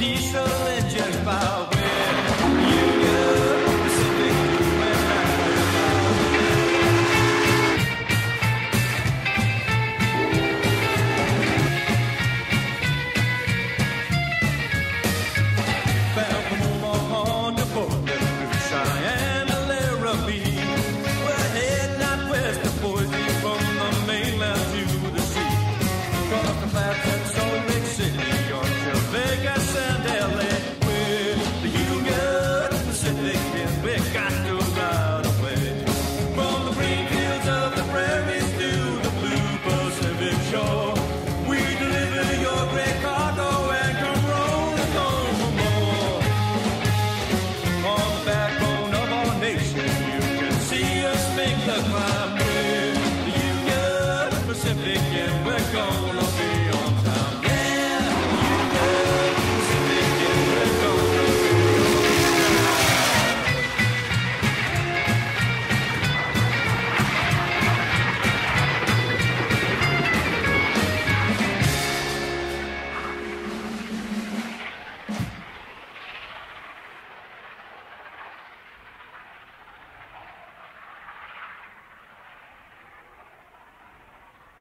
peace of